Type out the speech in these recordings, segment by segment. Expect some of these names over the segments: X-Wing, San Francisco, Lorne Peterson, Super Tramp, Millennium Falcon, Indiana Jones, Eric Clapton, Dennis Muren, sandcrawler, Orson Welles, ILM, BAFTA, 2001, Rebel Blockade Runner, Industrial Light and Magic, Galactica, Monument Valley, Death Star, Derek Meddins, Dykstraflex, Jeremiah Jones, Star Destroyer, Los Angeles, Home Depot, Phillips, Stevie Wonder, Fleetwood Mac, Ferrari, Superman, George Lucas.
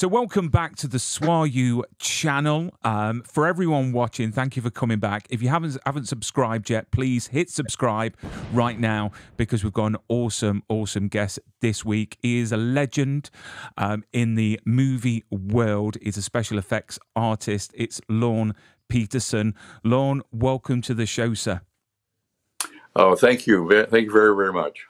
So welcome back to the SWAU channel. For everyone watching, thank you for coming back. If you haven't subscribed yet, please hit subscribe right now, because we've got an awesome guest this week. He is a legend in the movie world. He's a special effects artist. It's Lorne Peterson. Lorne, welcome to the show, sir. Oh, thank you. Thank you very, very much.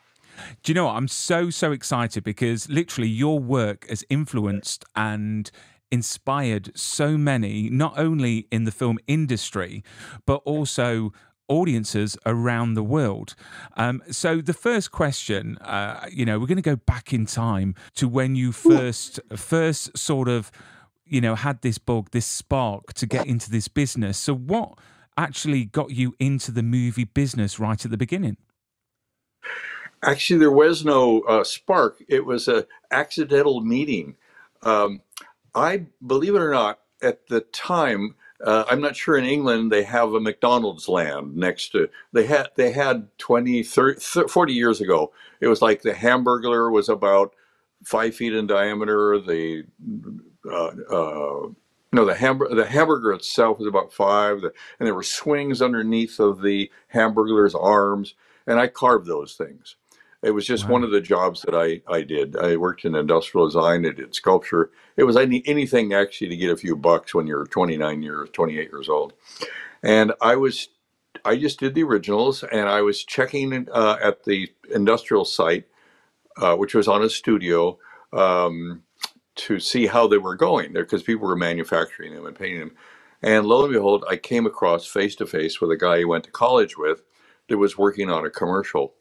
Do you know what? I'm so excited, because literally your work has influenced and inspired so many, not only in the film industry, but also audiences around the world. So the first question, you know, we're going to go back in time to when you first sort of, you know, had this bug, this spark to get into this business. So what actually got you into the movie business right at the beginning? Actually, there was no spark. It was an accidental meeting. I, believe it or not, at the time, I'm not sure in England they have a McDonald's land next to, they had 20, 30, 40 years ago. It was like the Hamburglar was about 5 feet in diameter. The, the Hamburglar itself was about 5, and there were swings underneath of the Hamburglar's arms, and I carved those things. It was just one of the jobs that I did. I worked in industrial design. I did sculpture. It was anything actually to get a few bucks when you're 28 years old. And I just did the originals, and I was checking at the industrial site, which was on a studio, to see how they were going there, because people were manufacturing them and painting them. And lo and behold, I came across face-to-face with a guy I went to college with that was working on a commercial.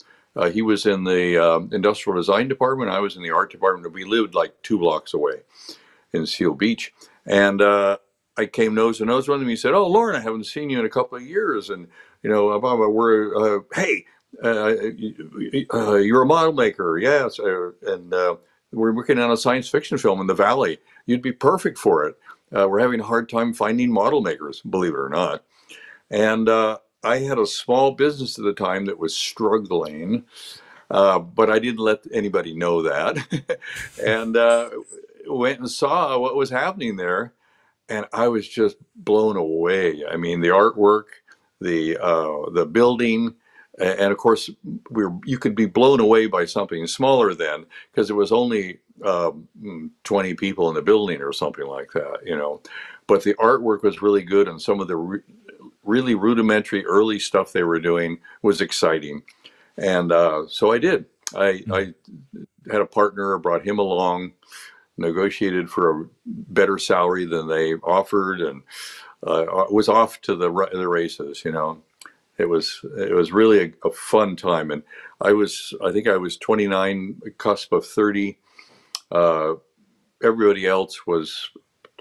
He was in the industrial design department. I was in the art department. We lived like 2 blocks away in Seal Beach. And I came nose to nose with him. He said, "Oh, Lorne, I haven't seen you in a couple of years. And, you know, we're, hey, you're a model maker." "Yes." "And we're working on a science fiction film in the Valley. You'd be perfect for it. We're having a hard time finding model makers," believe it or not. And I had a small business at the time that was struggling, but I didn't let anybody know that. And went and saw what was happening there, and I was just blown away. I mean, the artwork, the building, and of course, you could be blown away by something smaller then, because there was only 20 people in the building or something like that, you know. But the artwork was really good, and some of the really rudimentary early stuff they were doing was exciting. And so I did. I had a partner, brought him along, negotiated for a better salary than they offered, and was off to the races, you know. It was really a fun time. And I think I was 29, cusp of 30. Everybody else was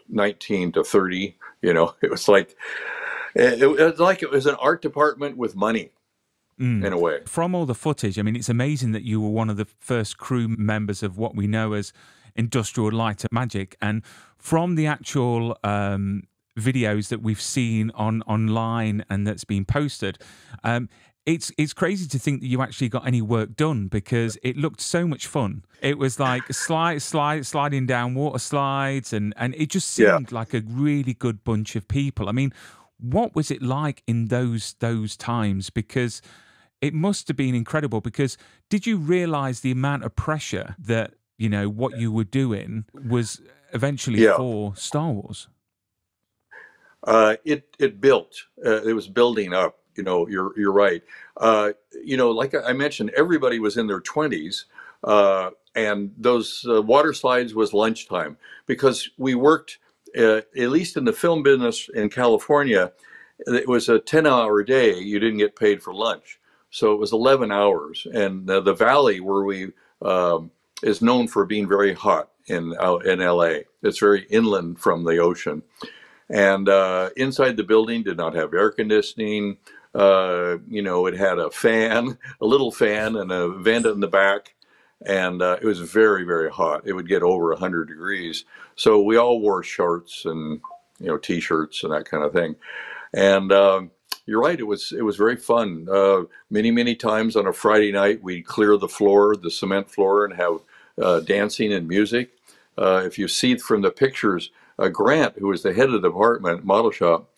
19 to 30, you know. It was an art department with money, in a way. From all the footage, I mean, it's amazing that you were one of the first crew members of what we know as Industrial Light and Magic. And from the actual videos that we've seen online and that's been posted, it's crazy to think that you actually got any work done, because it looked so much fun. It was like sliding down water slides, and it just seemed like a really good bunch of people. I mean, what was it like in those times? Because it must have been incredible, because did you realize the amount of pressure that, you know, what you were doing was eventually for Star Wars? It built. It was building up. You know, you're right. You know, like I mentioned, everybody was in their 20s. And those water slides was lunchtime, because we worked, at least in the film business in California, it was a 10-hour day. You didn't get paid for lunch. So it was 11 hours. And the Valley, where we is known for being very hot in L.A. It's very inland from the ocean. And inside the building did not have air conditioning. You know, it had a fan, a little fan, and a vent in the back. And it was very, very hot. It would get over 100 degrees. So we all wore shorts and, you know, T-shirts and that kind of thing. And you're right, it was very fun. Many times on a Friday night, we'd clear the floor, the cement floor, and have dancing and music. if you see from the pictures, Grant, who was the head of the department model shop,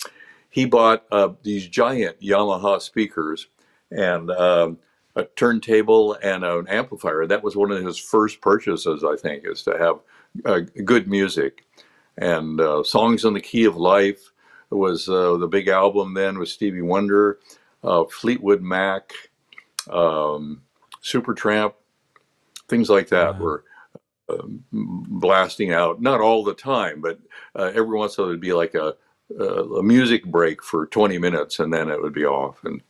he bought these giant Yamaha speakers and a turntable and an amplifier. That was one of his first purchases, I think, is to have good music. And Songs in the Key of Life was the big album then with Stevie Wonder, Fleetwood Mac, Super Tramp, things like that were blasting out. Not all the time, but every once in a while it would be like a music break for 20 minutes and then it would be off. And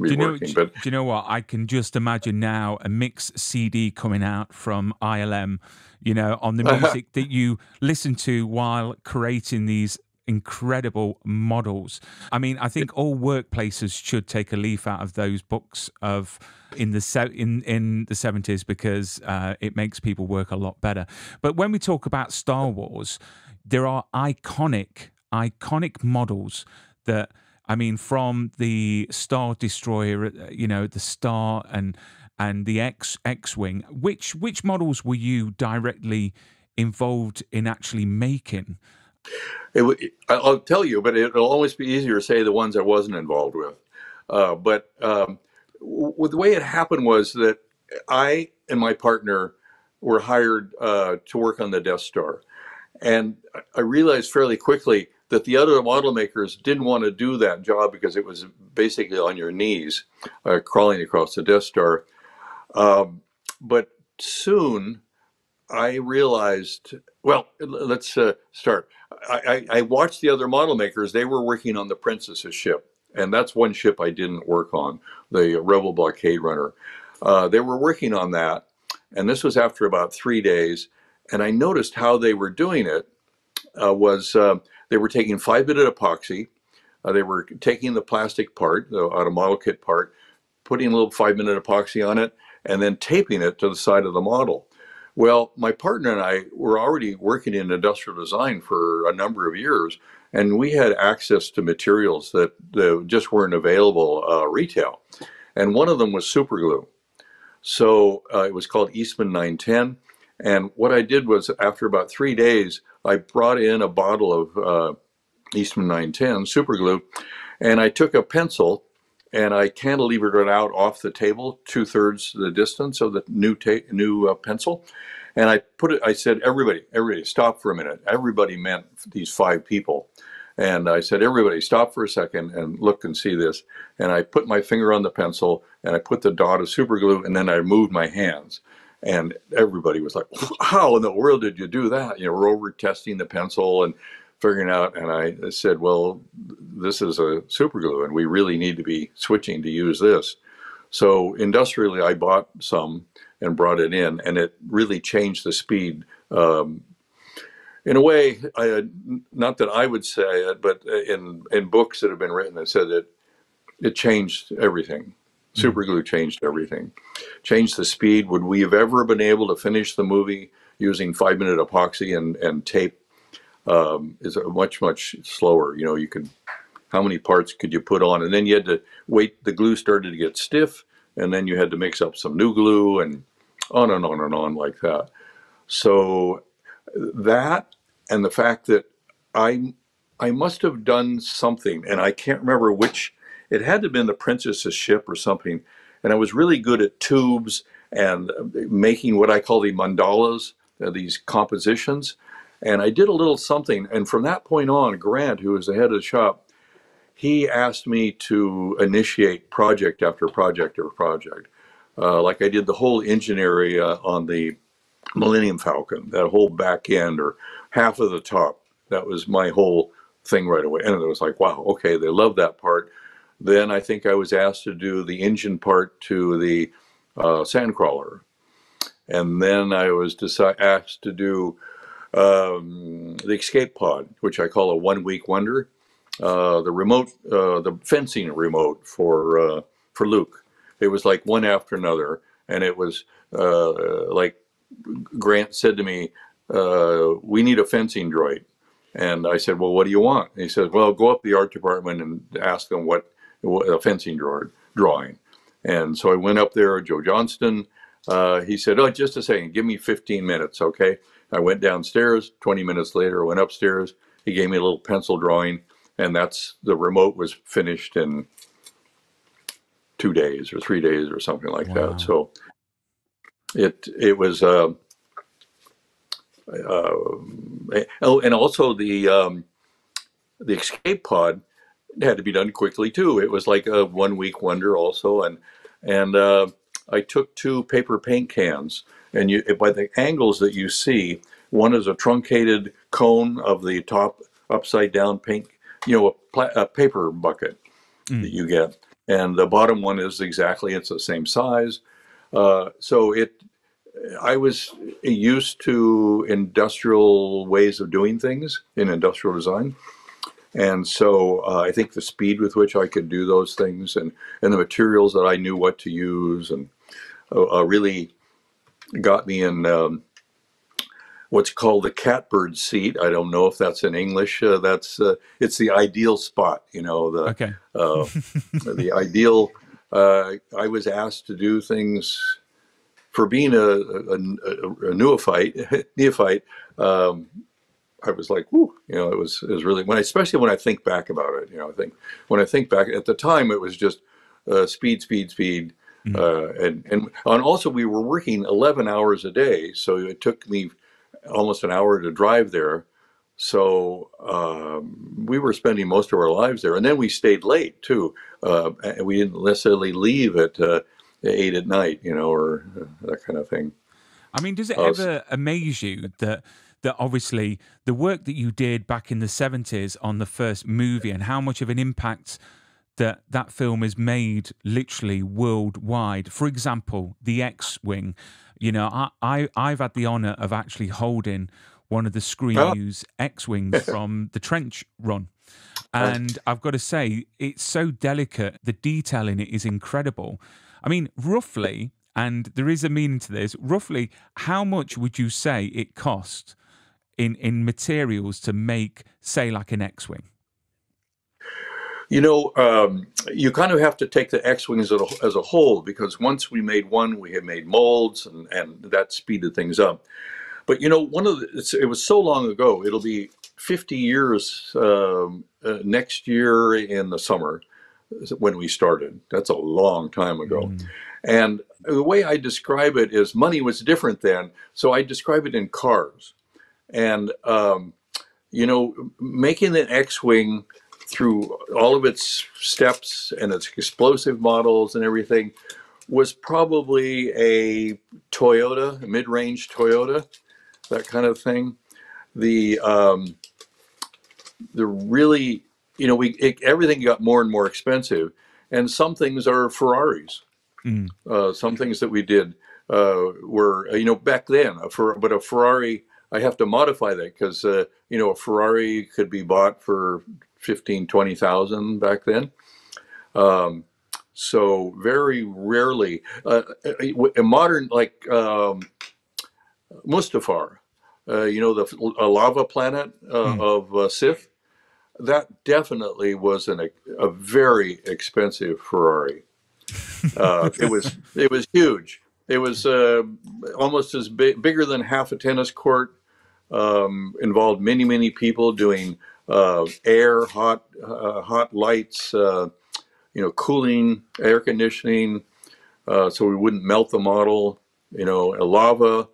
do you know what? I can just imagine now a mix CD coming out from ILM, you know, on the music that you listen to while creating these incredible models. I mean, I think all workplaces should take a leaf out of those books of in the 70s, because it makes people work a lot better. But when we talk about Star Wars, there are iconic models that, I mean, from the Star Destroyer, you know, the Star and the X-Wing, which models were you directly involved in actually making? I'll tell you, but it'll always be easier to say the ones I wasn't involved with. The way it happened was that I and my partner were hired to work on the Death Star. And I realized fairly quickly that the other model makers didn't want to do that job because it was basically on your knees, crawling across the Death Star. But soon I realized, well, let's start. I watched the other model makers. They were working on the Princess's ship. And that's one ship I didn't work on, the Rebel Blockade Runner. They were working on that. And this was after about 3 days. And I noticed how they were doing it was... they were taking 5-minute epoxy. They were taking the plastic part, the auto model kit part, putting a little 5-minute epoxy on it, and then taping it to the side of the model. Well, my partner and I were already working in industrial design for a number of years, and we had access to materials that, just weren't available retail. And one of them was super glue. So it was called Eastman 910. And what I did was, after about 3 days, I brought in a bottle of Eastman 910 super glue, and I took a pencil and I cantilevered it out off the table 2/3 the distance of the new pencil, and I put it. I said, "Everybody, stop for a minute." Everybody meant these 5 people, and I said, "Everybody, stop for a second and look and see this." And I put my finger on the pencil and I put the dot of super glue, and then I moved my hands. And everybody was like, "How in the world did you do that?" You know, we're over testing the pencil and figuring out. And I said, "Well, this is a super glue, and we really need to be switching to use this." So industrially, I bought some and brought it in, and it really changed the speed. In a way, not that I would say it, but in books that have been written, that said that it changed everything. Super glue changed everything. Changed the speed. Would we have ever been able to finish the movie using 5-minute epoxy and tape? Is much, much slower. You know, you could, how many parts could you put on? And then you had to wait. The glue started to get stiff, and then you had to mix up some new glue, and on and on and on like that. So that, and the fact that I must have done something, and I can't remember which. It had to have been the Princess's ship or something. And I was really good at tubes and making what I call the mandalas, these compositions. And I did a little something. And from that point on, Grant, who was the head of the shop, he asked me to initiate project after project after project. Like I did the whole engineering on the Millennium Falcon, that whole back end or half of the top. That was my whole thing right away. And it was like, wow, okay, they love that part. Then I think I was asked to do the engine part to the sandcrawler. And then I was asked to do the escape pod, which I call a one-week wonder, the remote, the fencing remote for Luke. It was like one after another. And it was like Grant said to me, we need a fencing droid. And I said, well, what do you want? And he said, well, go up to the art department and ask them what a fencing drawing. And so I went up there, Joe Johnston. He said, oh, just a second, give me 15 minutes, okay? I went downstairs. 20 minutes later, I went upstairs. He gave me a little pencil drawing, and that's the remote was finished in 2 days or 3 days or something like that. So it was oh, and also the escape pod had to be done quickly too. It was like a 1 week wonder also, and I took two paper paint cans, and by the angles that you see, one is a truncated cone of the top upside down paint, a paper bucket that you get, and the bottom one is exactly, it's the same size. So I was used to industrial ways of doing things in industrial design. And so I think the speed with which I could do those things and the materials that I knew what to use and really got me in what's called the catbird seat. I don't know if that's in English. It's the ideal spot, okay. The ideal. I was asked to do things for being a neophyte. I was like, whoo, it was really, especially when I think back about it, when I think back at the time, it was just speed. And also we were working 11 hours a day. So it took me almost an hour to drive there. So we were spending most of our lives there. And then we stayed late too. And we didn't necessarily leave at 8 at night, or that kind of thing. I mean, does it ever amaze you that obviously the work that you did back in the 70s on the first movie and how much of an impact that film has made literally worldwide? For example, the X-Wing. I've had the honour of actually holding one of the ScreenU's X-Wings from the trench run. And I've got to say, it's so delicate. The detail in it is incredible. I mean, roughly, and there is a meaning to this, roughly how much would you say it cost in materials to make, say, like an X-Wing? You kind of have to take the X-Wings as a whole, because once we made one, we had made molds, and that speeded things up. But, it was so long ago, it'll be 50 years next year in the summer when we started. That's a long time ago. And the way I describe it is money was different then, so I describe it in cars. And, making an X-Wing through all of its steps and its explosive models and everything was probably a Toyota, a mid-range Toyota, that kind of thing. The really, everything got more and more expensive, and some things are Ferraris. Some things that we did were, back then, but a Ferrari, I have to modify that because, a Ferrari could be bought for $15,000-$20,000 back then. So very rarely, a modern, like Mustafar, a lava planet of Sith, that definitely was a very expensive Ferrari. It was huge. It was almost as big, bigger than half a tennis court. Involved many people doing air, hot lights, cooling, air conditioning, so we wouldn't melt the model. A lava.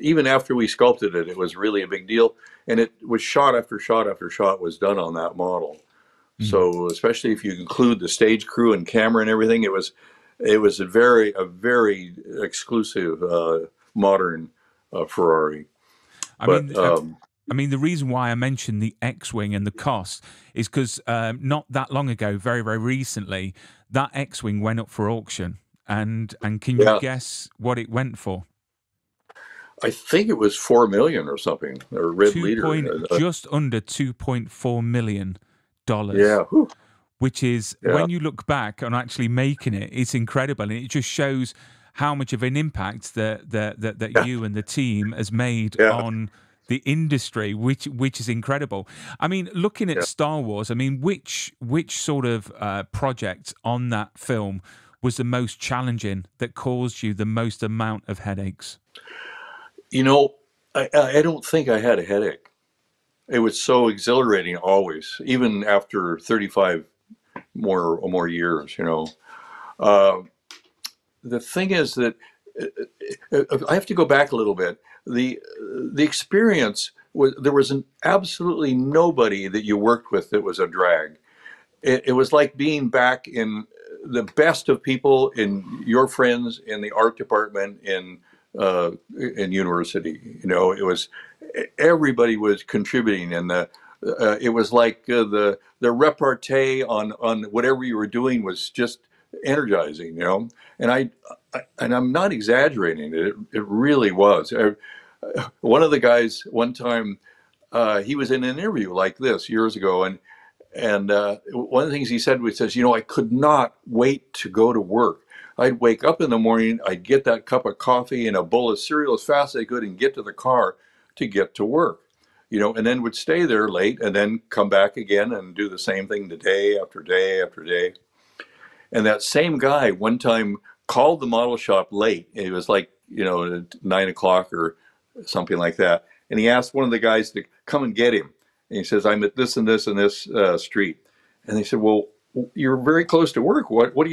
Even after we sculpted it, it was really a big deal, and it was shot after shot after shot was done on that model. So especially if you include the stage crew and camera and everything, it was a very exclusive modern Ferrari. I mean, the reason why I mentioned the X-Wing and the cost is because not that long ago, very, very recently, that X-Wing went up for auction. And can you guess what it went for? I think it was $4 million or something, or Red Leader. Just under $2.4 million. Yeah. Whew. Which is, when you look back on actually making it, it's incredible. And it just shows how much of an impact that you and the team has made on the industry, which is incredible. I mean, looking at Star Wars, I mean, which sort of project on that film was the most challenging, that caused you the most amount of headaches? you know, I don't think I had a headache. It was so exhilarating always, even after 35 more years, you know. The thing is that I have to go back a little bit. The experience was, there was absolutely nobody that you worked with that was a drag. It was like being back in the best of people, in your friends, in the art department, in university. You know, it was, everybody was contributing, and it was like the repartee on whatever you were doing was just energizing, you know. And I'm not exaggerating, it really was. One of the guys one time, he was in an interview like this years ago, and one of the things he said was, you know, I could not wait to go to work. I'd wake up in the morning, I'd get that cup of coffee and a bowl of cereal as fast as I could and get to the car to get to work, you know, and then would stay there late and then come back again and do the same thing day after day after day. And that same guy one time called the model shop late. It was like, you know, 9 o'clock or something like that. And he asked one of the guys to come and get him. And he says, I'm at this and this and this street. And they said, well, you're very close to work. What are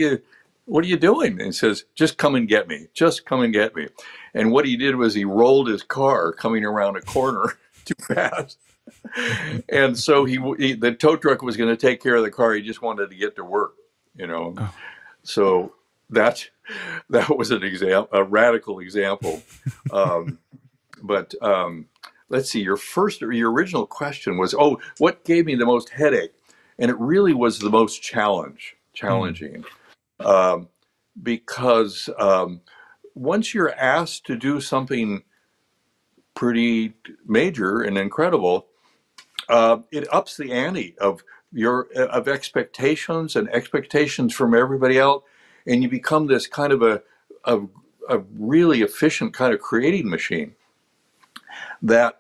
you doing? And he says, just come and get me. Just come and get me. And what he did was he rolled his car coming around a corner too fast. And so he the tow truck was going to take care of the car. He just wanted to get to work, you know. Oh. So that was an example, a radical example. Let's see, your original question was, oh, what gave me the most headache? And it really was the most challenging. Because once you're asked to do something pretty major and incredible, it ups the ante of expectations and expectations from everybody else. And you become this kind of a really efficient kind of creating machine that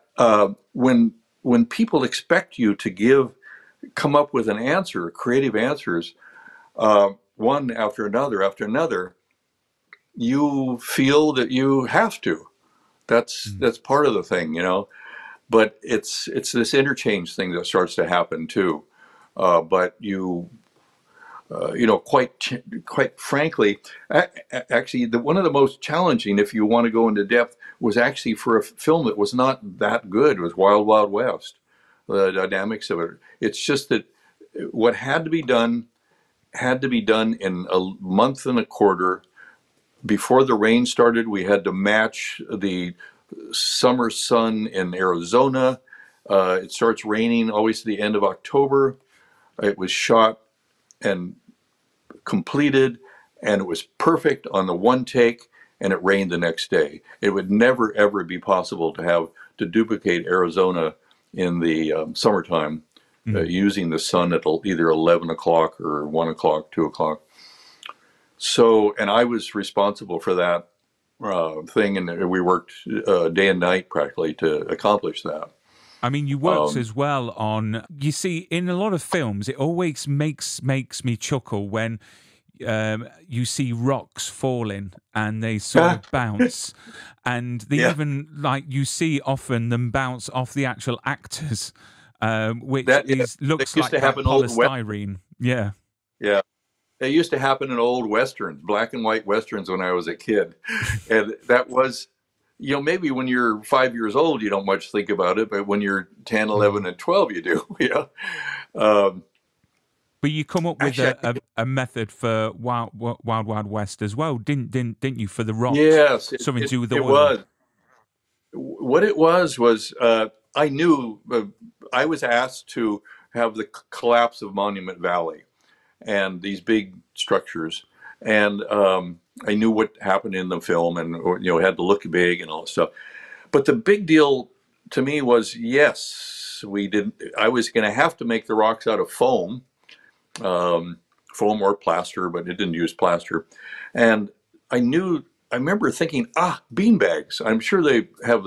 when people expect you to come up with an answer, creative answers, one after another, you feel that you have to. That's part of the thing, you know. But it's this interchange thing that starts to happen too. But you, you know, quite frankly, actually, one of the most challenging, if you want to go into depth, was actually for a film that was not that good. It was Wild Wild West, the dynamics of it. It's just that what had to be done in a month and a quarter. Before the rain started, we had to match the summer sun in Arizona. It starts raining always at the end of October. It was shot and completed, and it was perfect on the one take, and it rained the next day. It would never, ever be possible to duplicate Arizona in the summertime. Using the sun at either 11 o'clock or 1 o'clock, 2 o'clock. So, and I was responsible for that thing, and we worked day and night practically to accomplish that. I mean, you worked as well on, you see, in a lot of films, it always makes me chuckle when you see rocks falling and they sort of bounce. And they even, like, you see often them bounce off the actual actors. Which that, is, yeah, looks like polystyrene. Yeah. Yeah. It used to happen in old Westerns, black and white Westerns when I was a kid. And that was, you know, maybe when you're 5 years old, you don't much think about it. But when you're 10, 11, and 12, you do. Yeah. But you come up with a method for Wild Wild West as well, didn't you, for the rocks? Yes. Something to do with the world. What it was I knew, I was asked to have the collapse of Monument Valley and these big structures. And I knew what happened in the film, and, you know, had to look big and all that stuff. But the big deal to me was, yes, I was going to have to make the rocks out of foam or plaster, but it didn't use plaster. And I remember thinking, beanbags. I'm sure they have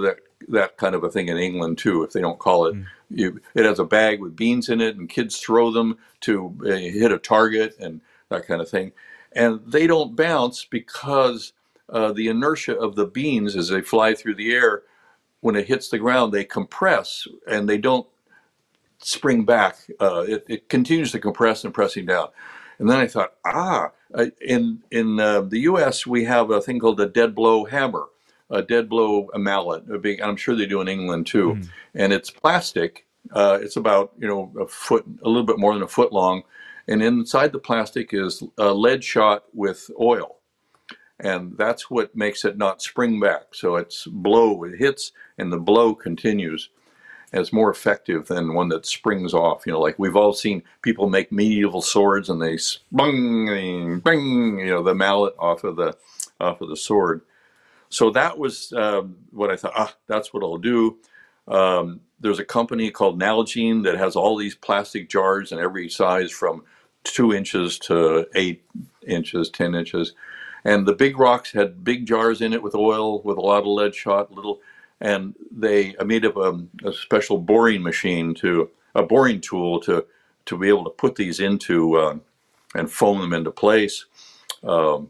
that kind of a thing in England too, if they don't call it. It has a bag with beans in it, and kids throw them to hit a target and that kind of thing. And they don't bounce because the inertia of the beans as they fly through the air when it hits the ground, they compress and they don't spring back. It continues to compress and pressing down. And then I thought, in the U.S. we have a thing called a dead blow hammer, a dead blow mallet. And I'm sure they do in England too. Mm. And it's plastic. It's about, you know, a foot, a little bit more than a foot long. And inside the plastic is lead shot with oil. And that's what makes it not spring back. So it's blow, it hits and the blow continues. And it's more effective than one that springs off. You know, like we've all seen people make medieval swords and they spung, bang, you know, the mallet off of the sword. So that was what I thought, that's what I'll do. There's a company called Nalgene that has all these plastic jars in every size from 2 inches to 8 inches, 10 inches. And the big rocks had big jars in it with oil, with a lot of lead shot, little, and they made up a special boring machine to, a boring tool to be able to put these into and foam them into place. Little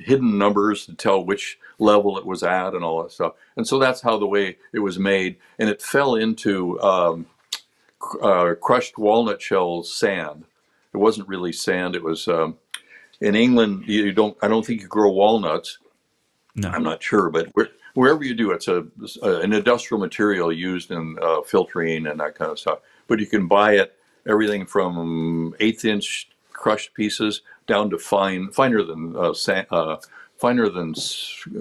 hidden numbers to tell which level it was at and all that stuff. And so that's how the way it was made. And it fell into crushed walnut shell sand. It wasn't really sand. It was, in England, I don't think you grow walnuts. No. I'm not sure, but wherever you do, it's an industrial material used in filtering and that kind of stuff. But you can buy it, everything from 1/8-inch crushed pieces down to finer than finer than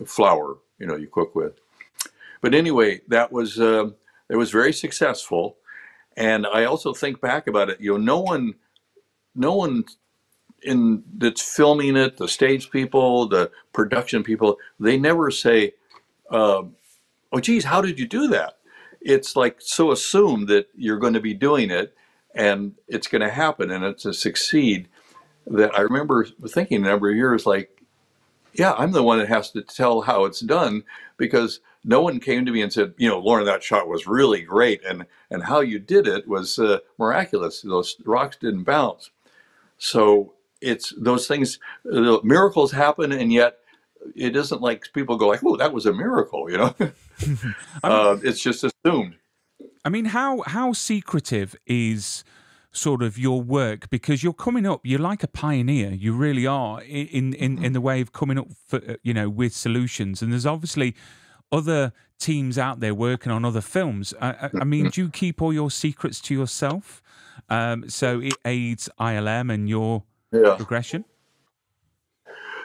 flour, you know, you cook with. But anyway, that was it was very successful. And I also think back about it, you know, no one in that's filming it, the stage people, the production people, they never say, oh geez, how did you do that? It's like so assumed that you're going to be doing it and it's going to happen and it's to succeed, that I remember thinking a number of years, like, yeah, I'm the one that has to tell how it's done, because no one came to me and said, you know, Lorne, that shot was really great, and how you did it was miraculous. Those rocks didn't bounce. So it's those things, miracles happen, and yet it isn't like people go like, oh, that was a miracle, you know. It's just assumed. I mean, how secretive is sort of your work? Because you're coming up, you're like a pioneer, you really are in the way of coming up for, you know, with solutions. And there's obviously other teams out there working on other films. I mean, do you keep all your secrets to yourself, so it aids ILM and your progression?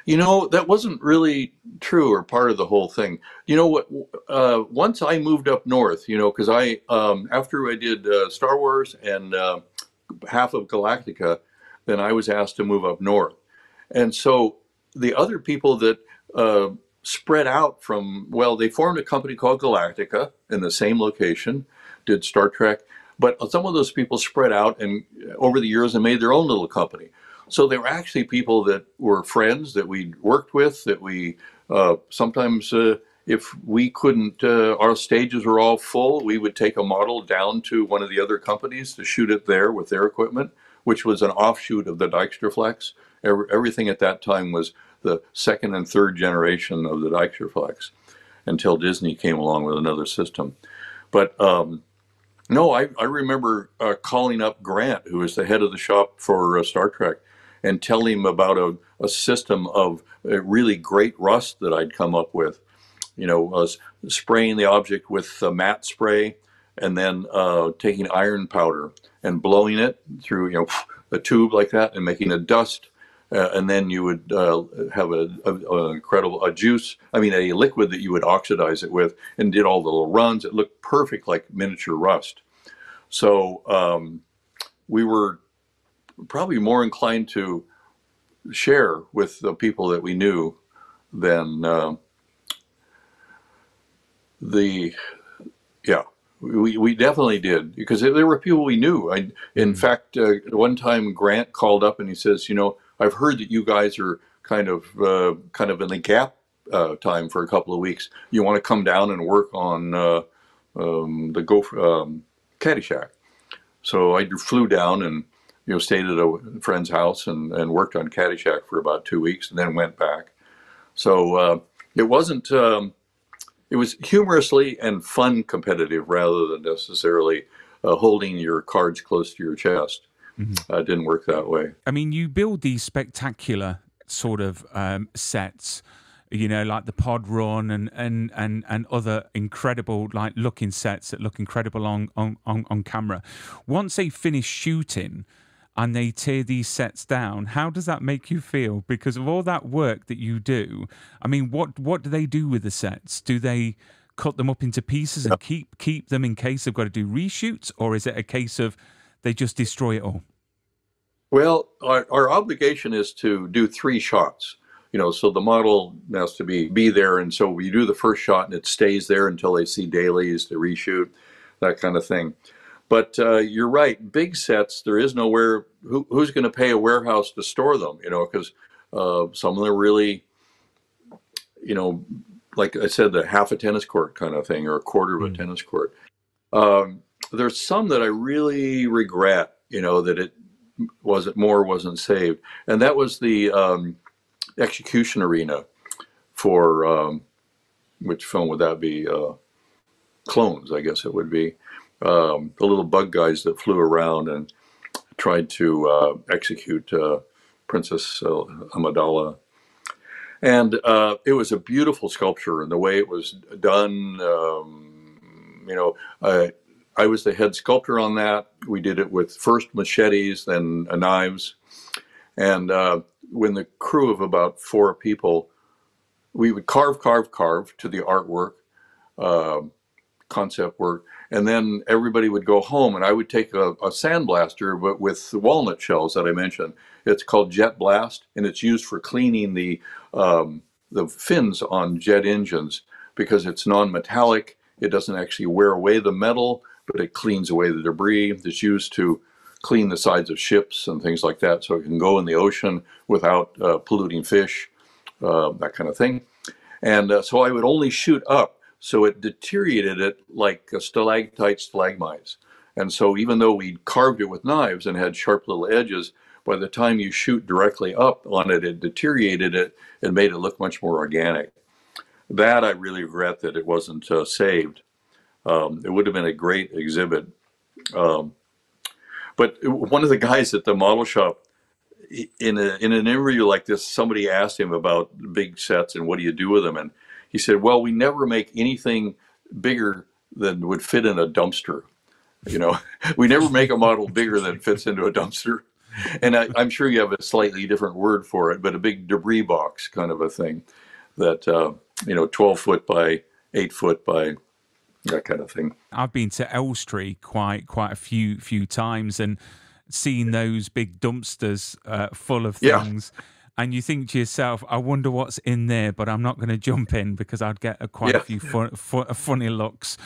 You know, that wasn't really true or part of the whole thing. You know what? Once I moved up north, you know, because I after I did Star Wars and half of Galactica, then I was asked to move up north. And so the other people that spread out from, well, they formed a company called Galactica in the same location, did Star Trek, but some of those people spread out and over the years and made their own little company. So they were actually people that were friends that we worked with, that we sometimes, if we couldn't, our stages were all full, we would take a model down to one of the other companies to shoot it there with their equipment, which was an offshoot of the Dykstraflex. Everything at that time was the second and third generation of the Dykstraflex until Disney came along with another system. But no, I remember calling up Grant, who was the head of the shop for Star Trek, and tell him about a system of a really great rust that I'd come up with. You know, spraying the object with matte spray and then taking iron powder and blowing it through, you know, a tube like that and making a dust. And then you would have an incredible juice, I mean, a liquid that you would oxidize it with, and did all the little runs. It looked perfect, like miniature rust. So we were probably more inclined to share with the people that we knew than... we definitely did, because there were people we knew. In fact, one time Grant called up and he says, you know, I've heard that you guys are kind of in the gap time for a couple of weeks. You want to come down and work on Caddyshack. So I flew down and, you know, stayed at a friend's house and worked on Caddyshack for about 2 weeks and then went back. So it wasn't... It was humorously and fun competitive rather than necessarily holding your cards close to your chest. Mm-hmm. It didn't work that way. I mean, you build these spectacular sort of sets, you know, like the pod run and other incredible like looking sets that look incredible on camera. Once they finish shooting and they tear these sets down, how does that make you feel? Because of all that work that you do, I mean, what do they do with the sets? Do they cut them up into pieces and keep them in case they've got to do reshoots, or is it a case of they just destroy it all? Well, our obligation is to do 3 shots, you know, so the model has to be there. And so we do the first shot and it stays there until they see dailies to reshoot, that kind of thing. But you're right, big sets, there is nowhere, who's going to pay a warehouse to store them, you know, because some of them are really, you know, like I said, the half a tennis court kind of thing, or a quarter of a tennis court. There's some that I really regret, you know, that it wasn't saved. And that was the execution arena for, which film would that be? Clones, I guess it would be. The little bug guys that flew around and tried to execute Princess Amidala. And it was a beautiful sculpture, and the way it was done, you know, I was the head sculptor on that. We did it with first machetes, then knives. And when the crew of about 4 people, we would carve to the artwork, concept work. And then everybody would go home, and I would take a sandblaster, but with the walnut shells that I mentioned. It's called Jet Blast, and it's used for cleaning the fins on jet engines because it's non-metallic. It doesn't actually wear away the metal, but it cleans away the debris. It's used to clean the sides of ships and things like that, so it can go in the ocean without polluting fish, that kind of thing. And so I would only shoot up, so it deteriorated it like stalactites, stalagmites. And so even though we carved it with knives and had sharp little edges, by the time you shoot directly up on it, it deteriorated it and made it look much more organic. That I really regret that it wasn't saved. It would have been a great exhibit. But one of the guys at the model shop, in an interview like this, somebody asked him about big sets and what do you do with them. And he said, well, we never make anything bigger than would fit in a dumpster. You know, we never make a model bigger than fits into a dumpster. And I'm sure you have a slightly different word for it, but a big debris box kind of a thing that, you know, 12 foot by 8 foot by that kind of thing. I've been to Elstree quite a few times and seen those big dumpsters full of things. Yeah. And you think to yourself, I wonder what's in there, but I'm not going to jump in because I'd get quite a few funny looks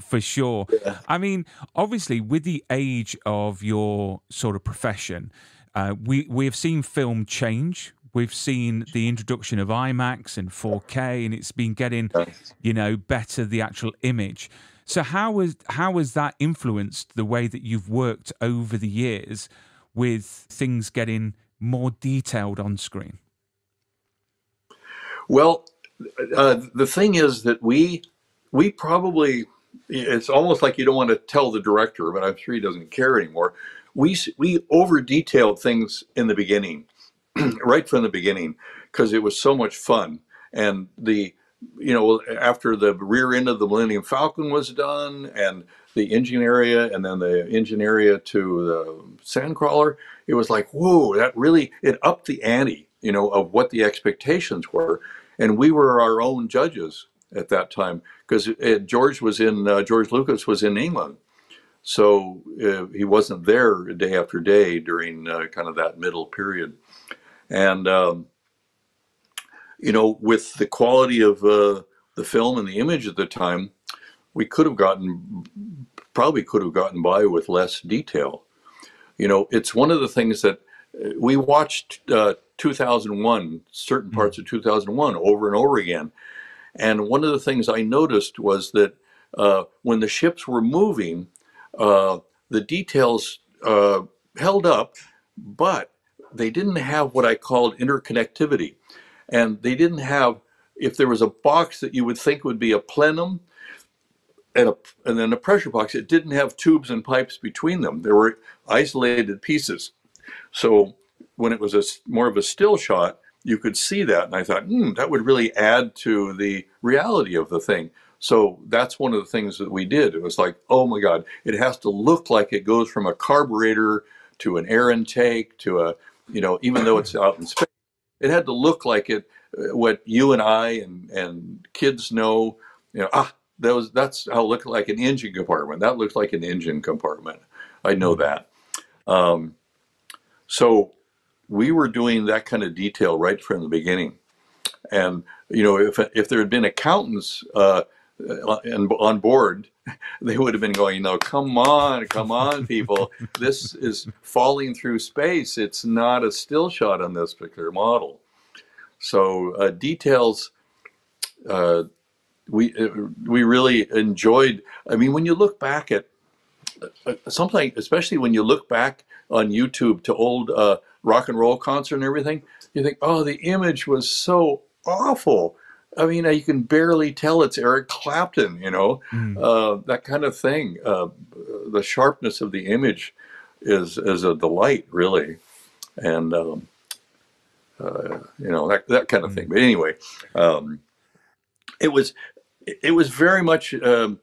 for sure. Yeah. I mean, obviously, with the age of your sort of profession, we have seen film change. We've seen the introduction of IMAX and 4K, and it's been getting, you know, better, the actual image. So how has that influenced the way that you've worked over the years with things getting more detailed on screen? Well, the thing is that we probably, it's almost like you don't want to tell the director, but I'm sure he doesn't care anymore. We over-detailed things in the beginning, right from the beginning, because it was so much fun. And the, you know, after the rear end of the Millennium Falcon was done, and the engine area, and then the engine area to the Sandcrawler, it was like, whoa, that really, it upped the ante, you know, of what the expectations were. And we were our own judges at that time, because George Lucas was in England. So he wasn't there day after day during kind of that middle period. And, you know, with the quality of the film and the image at the time, we probably could have gotten by with less detail. You know, it's one of the things that we watched 2001, certain parts of 2001 over and over again. And one of the things I noticed was that when the ships were moving, the details held up, but they didn't have what I called interconnectivity. And they didn't have if there was a box that you would think would be a plenum and then a pressure box, it didn't have tubes and pipes between them. There were isolated pieces. So when it was a, more of a still shot, you could see that. And I thought, that would really add to the reality of the thing. So that's one of the things that we did. It was like, oh my God, it has to look like it goes from a carburetor to an air intake to a, even though it's out in space, it had to look like it, what you and I and kids know, that's how it looked like an engine compartment. That looked like an engine compartment. I know that. So we were doing that kind of detail right from the beginning. And, if there had been accountants on board, they would have been going, no, come on, people. This is falling through space. It's not a still shot on this particular model. So details, we really enjoyed. I mean, when you look back at something, especially when you look back on YouTube to old rock and roll concert and everything, you think, oh, the image was so awful. I mean, you can barely tell it's Eric Clapton, that kind of thing. The sharpness of the image is a delight, really. And, that kind of thing. But anyway, it was very much, even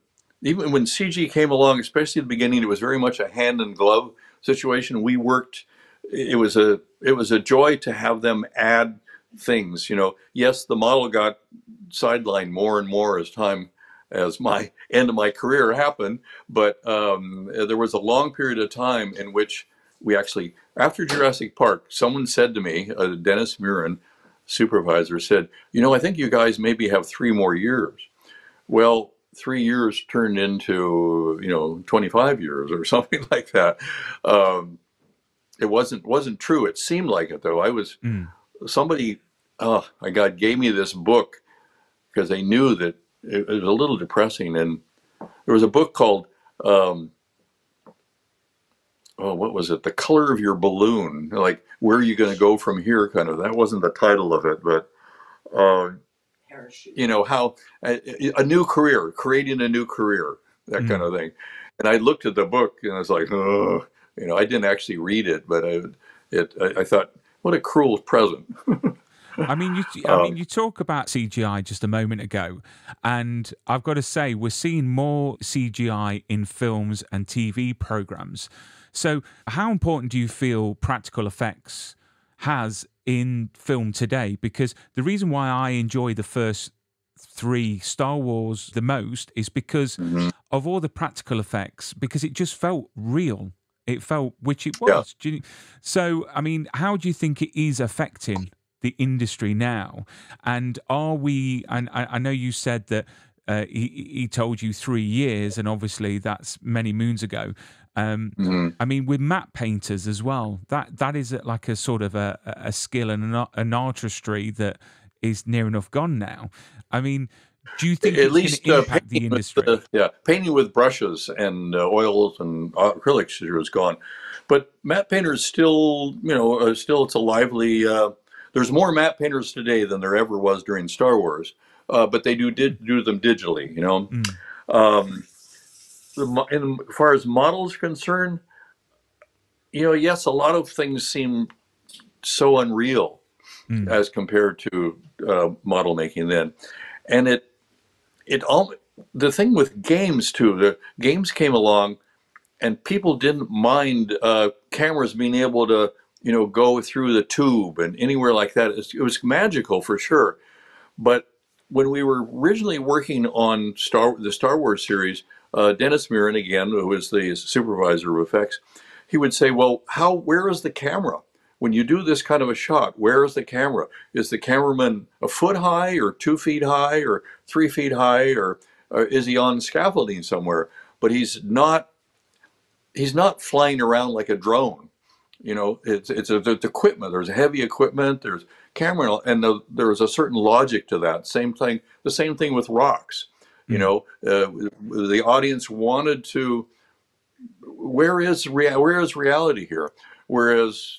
when CG came along, especially at the beginning, it was very much a hand and glove situation. We worked, it was a joy to have them add things, Yes, the model got sidelined more and more as my end of my career happened, but there was a long period of time in which we actually, after Jurassic Park, someone said to me, Dennis Muren, supervisor, said, I think you guys maybe have 3 more years. Well, 3 years turned into, 25 years or something like that. It wasn't true. It seemed like it, though. Somebody, my God, gave me this book because they knew that it was a little depressing. And there was a book called, what was it? The Color of Your Balloon. Like, where are you going to go from here? Kind of, that wasn't the title of it, but, how a new career, creating a new career, that kind of thing. And I looked at the book and I was like, ugh. I didn't actually read it, but I thought, what a cruel present. I mean, you talk about CGI just a moment ago, and I've got to say, we're seeing more CGI in films and TV programs. So how important do you feel practical effects has in film today? Because the reason why I enjoy the first 3 Star Wars the most is because of all the practical effects, because it just felt real. It felt, which it was. Yeah. So, I mean, how do you think it is affecting the industry now? And are we, and I know you said that he told you 3 years, and obviously that's many moons ago. I mean, with matte painters as well, that is like a sort of a skill and an artistry that is near enough gone now. I mean, do you think at least impact the industry? Painting with brushes and oils and acrylics is gone, but matte painters still, still it's a lively. There's more matte painters today than there ever was during Star Wars, but they did do them digitally, as far as models are concerned, yes, a lot of things seem so unreal as compared to model making then, and it all, the thing with games too, the games came along and people didn't mind cameras being able to, go through the tube and anywhere like that. It was magical for sure. But when we were originally working on the Star Wars series, Dennis Muren, again, who was the supervisor of effects, he would say, well, where is the camera? When you do this kind of a shot, where is the camera? Is the cameraman a foot high or 2 feet high or 3 feet high, or is he on scaffolding somewhere? But he's not flying around like a drone. It's equipment. There's heavy equipment, there's camera, and there's a certain logic to that. The same thing with rocks. The audience wanted to, where is reality here? Whereas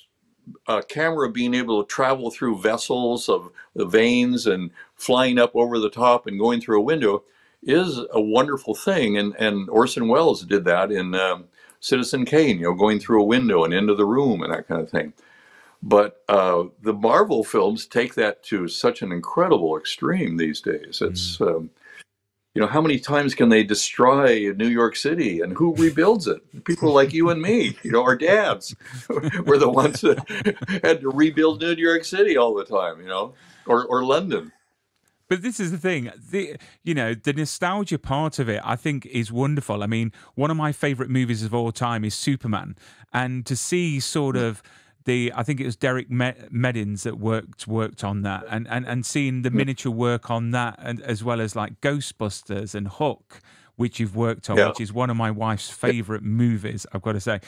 camera being able to travel through vessels of the veins and flying up over the top and going through a window is a wonderful thing. And Orson Welles did that in Citizen Kane, going through a window and into the room and that kind of thing. But the Marvel films take that to such an incredible extreme these days. It's, how many times can they destroy New York City and who rebuilds it? People like you and me, our dads were the ones that had to rebuild New York City all the time, or London. But this is the thing, the nostalgia part of it, I think, is wonderful. I mean, one of my favorite movies of all time is Superman. And to see sort of I think it was Derek Meddins that worked on that, and seeing the miniature work on that, and as well as like Ghostbusters and Hook, which you've worked on, which is one of my wife's favorite movies, I've got to say.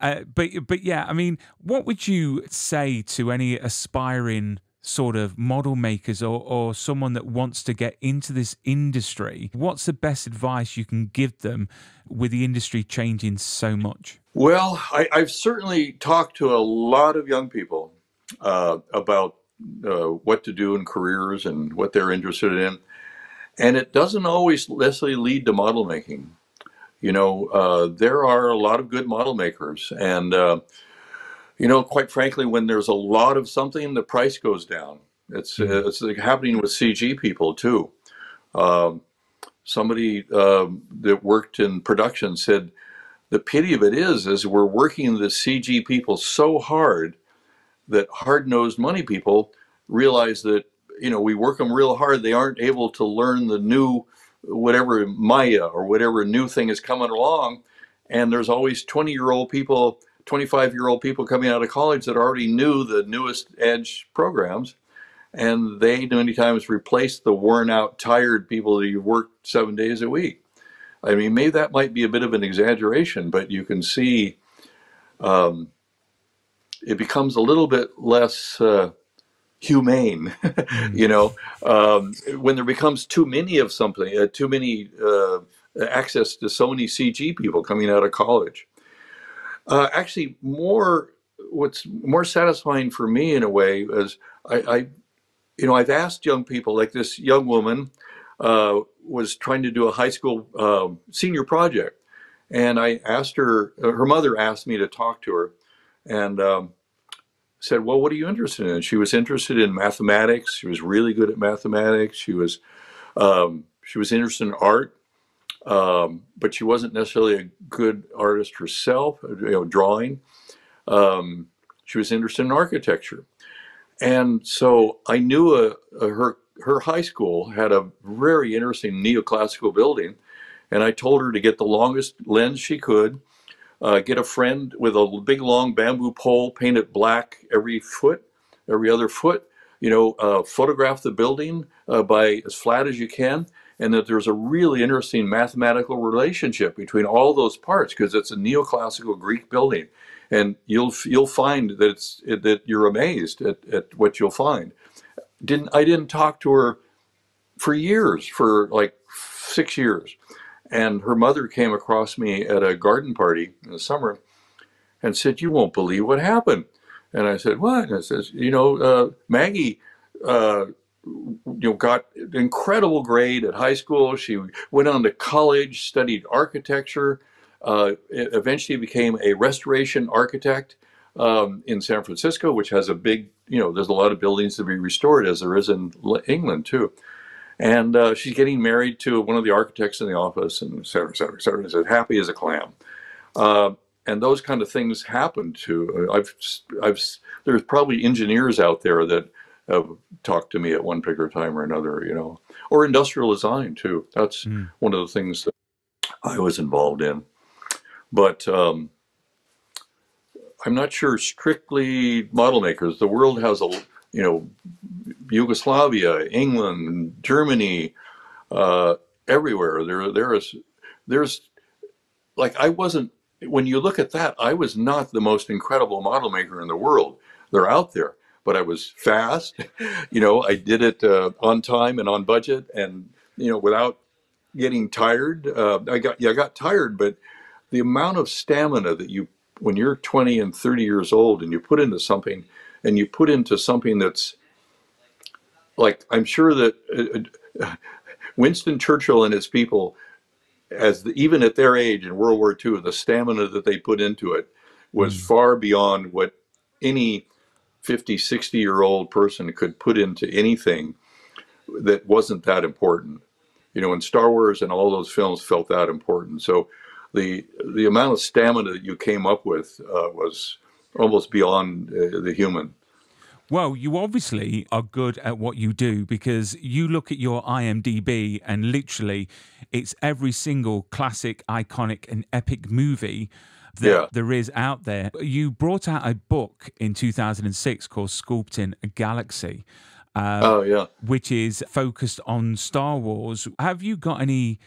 But yeah, I mean, what would you say to any aspiring sort of model makers or someone that wants to get into this industry? What's the best advice you can give them with the industry changing so much? Well, I've certainly talked to a lot of young people about what to do in careers and what they're interested in. And it doesn't always necessarily lead to model making. There are a lot of good model makers, and quite frankly, when there's a lot of something, the price goes down. It's happening with CG people too. Somebody that worked in production said, the pity of it is we're working the CG people so hard that hard-nosed money people realize that, we work them real hard. They aren't able to learn the new, whatever Maya or whatever new thing is coming along. And there's always 20-year-old people, 25-year-old people coming out of college that already knew the newest edge programs, and they many times replaced the worn-out, tired people that you work 7 days a week. I mean, maybe that might be a bit of an exaggeration, but you can see it becomes a little bit less humane, when there becomes too many of something, too many access to so many CG people coming out of college. Actually, what's more satisfying for me in a way is I've asked young people, like this young woman was trying to do a high school senior project, and I asked her. Her mother asked me to talk to her, and said, "Well, what are you interested in?" She was interested in mathematics. She was really good at mathematics. She was interested in art. But she wasn't necessarily a good artist herself, drawing. She was interested in architecture. And so I knew her high school had a very interesting neoclassical building. And I told her to get the longest lens she could, get a friend with a big long bamboo pole, paint it black every other foot, photograph the building by as flat as you can. And that there's a really interesting mathematical relationship between all those parts, because it's a neoclassical Greek building, and you'll find that you're amazed at what you'll find. I didn't talk to her for years, for like 6 years, and her mother came across me at a garden party in the summer, and said, "You won't believe what happened." And I said, "What?" And I says, Maggie. Got an incredible grade at high school. She went on to college, studied architecture, eventually became a restoration architect in San Francisco, which has a big, there's a lot of buildings to be restored, as there is in England too. And she's getting married to one of the architects in the office, and et cetera, et cetera, et cetera. Is as happy as a clam. And those kind of things happen too. There's probably engineers out there that have talked to me at one particular time or another, or industrial design too. That's one of the things that I was involved in. But I'm not sure strictly model makers. The world has Yugoslavia, England, Germany, everywhere. When you look at that, I was not the most incredible model maker in the world. They're out there. But I was fast, I did it on time and on budget, and, without getting tired. I got tired, but the amount of stamina that you when you're 20 and 30 years old and you put into something, and you put into something that's like, I'm sure that Winston Churchill and his people, as the, even at their age in World War II, the stamina that they put into it was far beyond what any 50, 60-year-old person could put into anything that wasn't that important. You know, and Star Wars and all those films felt that important. So the amount of stamina that you came up with was almost beyond the human. Well, you obviously are good at what you do, because you look at your IMDb and literally it's every single classic, iconic and epic movie that there is out there. You brought out a book in 2006 called Sculpting a Galaxy, which is focused on Star Wars. Have you got any,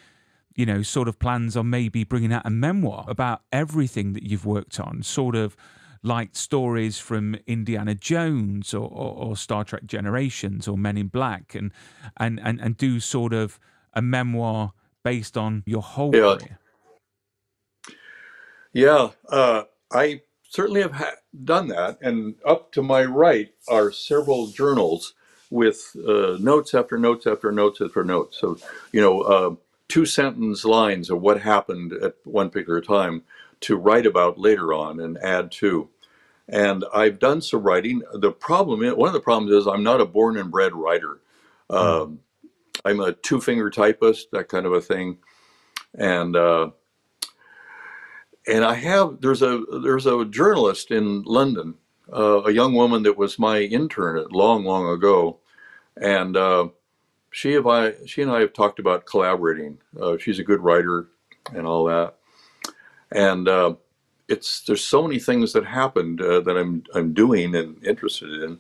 you know, sort of plans on maybe bringing out a memoir about everything that you've worked on, sort of like stories from Indiana Jones or Star Trek Generations or Men in Black, and do sort of a memoir based on your whole career? Yeah, I certainly have done that. And up to my right are several journals with notes after notes after notes after notes. So, you know, two-sentence lines of what happened at one particular time, to write about later on and add to. And I've done some writing. The problem is, one of the problems is, I'm not a born and bred writer. I'm a two-finger typist, that kind of a thing. And I have, there's a journalist in London, a young woman that was my intern at long ago. And she and I have talked about collaborating. She's a good writer and all that. And there's so many things that happened that I'm doing and interested in.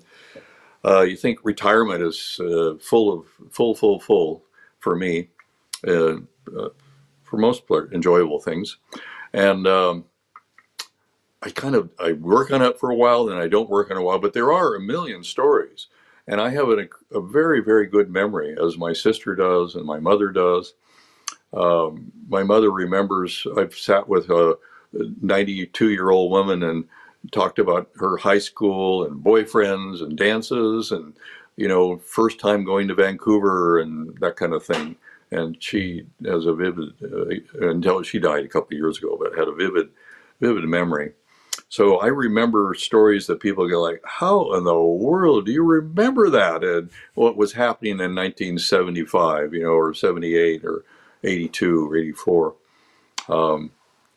You think retirement is full for me, for most enjoyable things. And I work on it for a while, then I don't work on it a while. But there are a million stories, and I have a very, very good memory, as my sister does and my mother does. My mother remembers, I've sat with a 92-year-old woman and talked about her high school and boyfriends and dances and, you know, first time going to Vancouver and that kind of thing. And she has a vivid, until she died a couple of years ago, but had a vivid, vivid memory. So I remember stories that people go like, how in the world do you remember that? And what was happening in 1975, you know, or 78 or 82 or 84.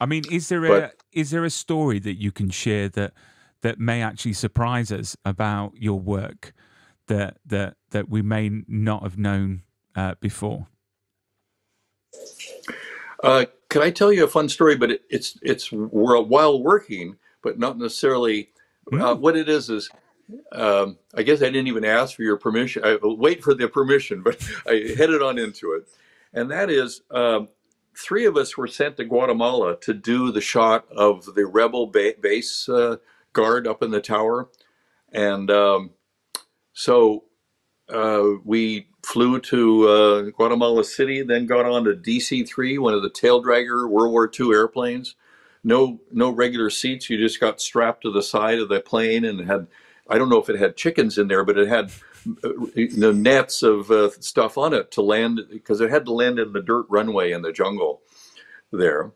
I mean, is there a story that you can share that may actually surprise us about your work that we may not have known before? Can I tell you a fun story? But it's while working, but not necessarily. What it is. I guess I didn't even ask for your permission. I wait for the permission, but I headed on into it. And that is, three of us were sent to Guatemala to do the shot of the rebel base guard up in the tower. And so we flew to Guatemala City, then got on to DC-3, one of the taildragger World War II airplanes. No regular seats. You just got strapped to the side of the plane and had, I don't know if it had chickens in there, but it had the nets of stuff on it to land, because it had to land in the dirt runway in the jungle there.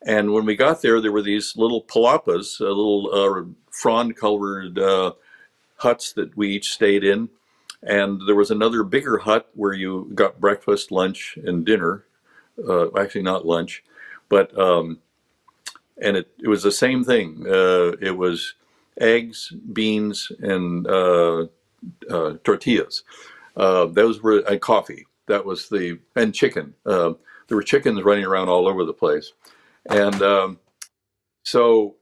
And when we got there, there were these little palapas, little frond-colored huts that we each stayed in. And there was another bigger hut where you got breakfast, lunch, and dinner. Actually, not lunch, but and it was the same thing. It was eggs, beans, and tortillas. Those were, and coffee. That was the, and chicken. There were chickens running around all over the place. And so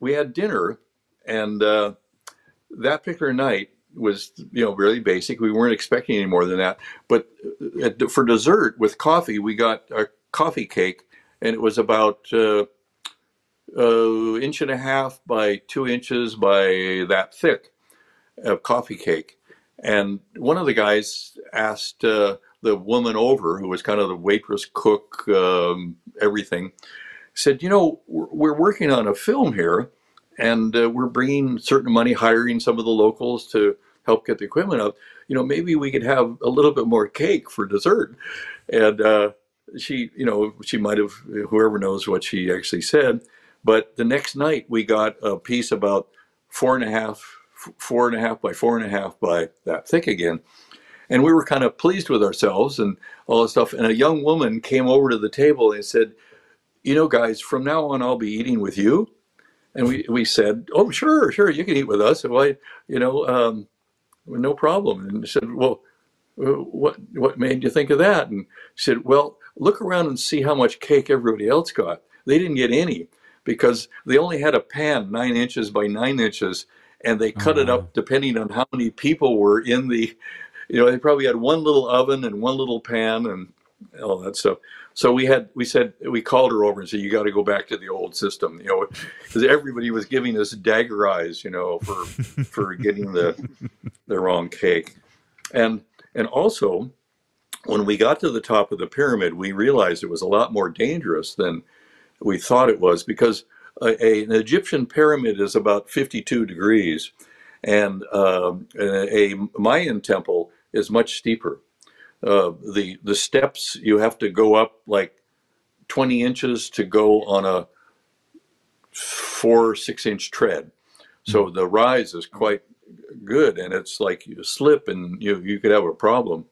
we had dinner, and that particular night was, you know, really basic. We weren't expecting any more than that. But for dessert with coffee, we got a coffee cake, and it was about an inch and a half by 2 inches by that thick of coffee cake. And one of the guys asked the woman over, who was kind of the waitress, cook, everything, said, you know, we're working on a film here, and we're bringing certain money, hiring some of the locals to help get the equipment up. You know, maybe we could have a little bit more cake for dessert. And she, you know, she might have, whoever knows what she actually said. But the next night we got a piece about 4.5 by 4.5 by that thick again. And we were kind of pleased with ourselves and all this stuff. And a young woman came over to the table and said, you know, guys, from now on, I'll be eating with you. And we said, oh, sure, sure, you can eat with us. Well, you know, no problem. And she said, well, what made you think of that? And she said, well, look around and see how much cake everybody else got. They didn't get any because they only had a pan 9 inches by 9 inches, and they cut it up depending on how many people were in the, you know, they probably had one little oven and one little pan and all that stuff. So we called her over and said, you got to go back to the old system, you know, because everybody was giving us dagger eyes, you know, for getting the wrong cake. And also, when we got to the top of the pyramid, we realized it was a lot more dangerous than we thought it was, because an Egyptian pyramid is about 52 degrees, and a Mayan temple is much steeper. The steps, you have to go up like 20 inches to go on a 4- or 6-inch tread. So the rise is quite good, and it's like you slip and you could have a problem.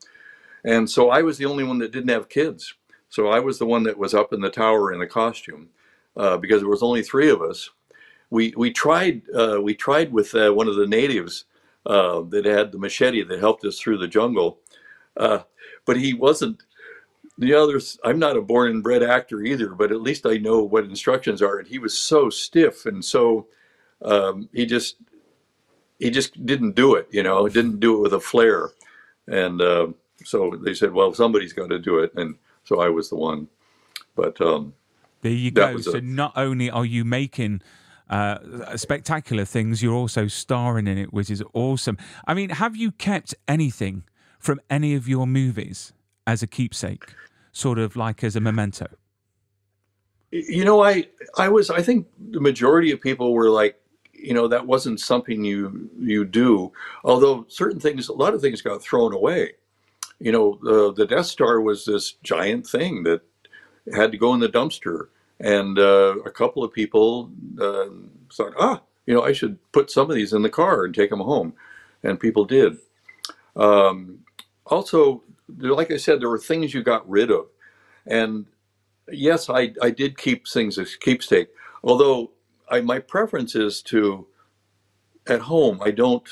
And so I was the only one that didn't have kids. So I was the one that was up in the tower in the costume, because there was only 3 of us. We tried with one of the natives that had the machete that helped us through the jungle. But he wasn't, the others, I'm not a born and bred actor either, but at least I know what instructions are. And he was so stiff and so, he just didn't do it, you know, didn't do it with a flair. And, so they said, well, somebody's got to do it. And so I was the one, but, there you go. So not only are you making spectacular things, you're also starring in it, which is awesome. I mean, have you kept anything from any of your movies as a keepsake, sort of like as a memento? You know, I think the majority of people were like, you know, that wasn't something you do. Although certain things, a lot of things got thrown away. You know, the Death Star was this giant thing that had to go in the dumpster. And a couple of people thought, you know, I should put some of these in the car and take them home. And people did. Also, like I said, there were things you got rid of. And yes, I did keep things as keepsake. Although my preference is to, at home, I don't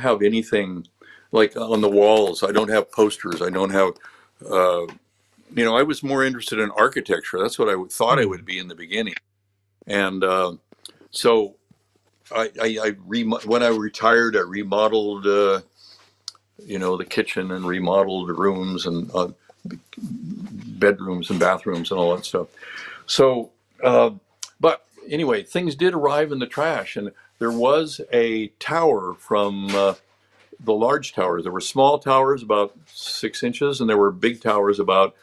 have anything like on the walls. I don't have posters. I don't have, you know, I was more interested in architecture. That's what I thought I would be in the beginning. And so when I retired, I remodeled, you know, the kitchen and remodeled rooms and bedrooms and bathrooms and all that stuff. So, but anyway, things did arrive in the trash, and there was a tower from the large towers. There were small towers about 6 inches, and there were big towers about